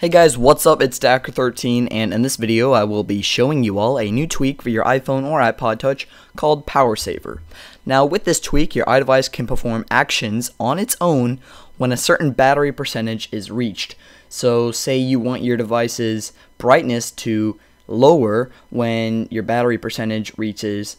Hey guys, what's up? It's DaHacker13, and in this video I will be showing you all a new tweak for your iPhone or iPod Touch called PowerSaver. Now with this tweak, your iDevice can perform actions on its own when a certain battery percentage is reached. So say you want your device's brightness to lower when your battery percentage reaches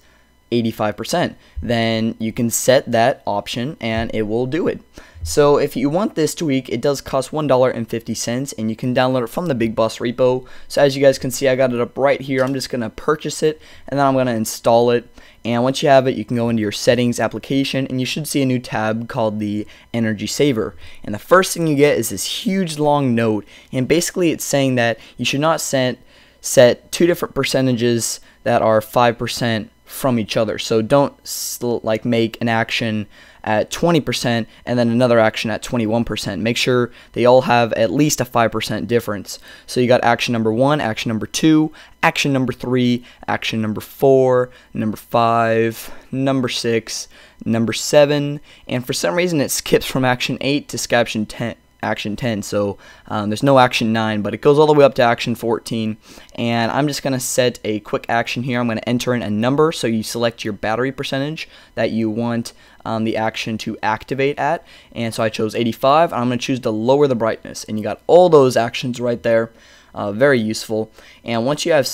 85%, then you can set that option and it will do it. So if you want this tweak, it does cost $1.50 and you can download it from the Big Boss Repo. So as you guys can see, I got it up right here. I'm just going to purchase it and then I'm going to install it. And once you have it, you can go into your settings application and you should see a new tab called the energy saver. And the first thing you get is this huge long note, and basically it's saying that you should not set two different percentages that are 5% from each other. So don't like make an action at 20% and then another action at 21%. Make sure they all have at least a 5% difference. So you got action number 1, action number 2, action number 3, action number 4, number 5, number 6, number 7, and for some reason it skips from action 8 to action 10. So there's no action 9, but it goes all the way up to action 14. And I'm just going to set a quick action here. I'm going to enter in a number. So you select your battery percentage that you want the action to activate at. And so I chose 85. And I'm going to choose to lower the brightness. And you got all those actions right there. Very useful. And once you have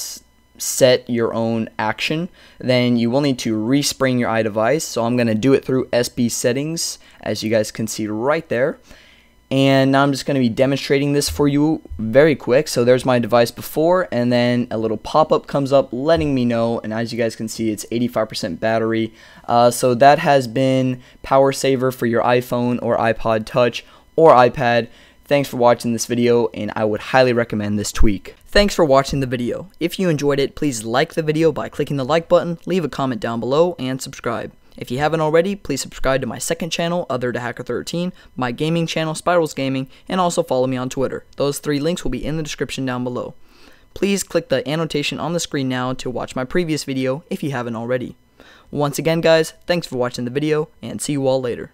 set your own action, then you will need to respring your iDevice. So I'm going to do it through SB settings, as you guys can see right there. And now I'm just going to be demonstrating this for you very quick. So there's my device before, and then a little pop-up comes up letting me know, and as you guys can see, it's 85% battery. So that has been PowerSaver for your iPhone or iPod Touch or iPad. Thanks for watching this video, and I would highly recommend this tweak. Thanks for watching the video. If you enjoyed it, please like the video by clicking the like button, leave a comment down below, and subscribe. If you haven't already, please subscribe to my second channel, Other to Hacker13, my gaming channel, Spirals Gaming, and also follow me on Twitter. Those three links will be in the description down below. Please click the annotation on the screen now to watch my previous video if you haven't already. Once again, guys, thanks for watching the video, and see you all later.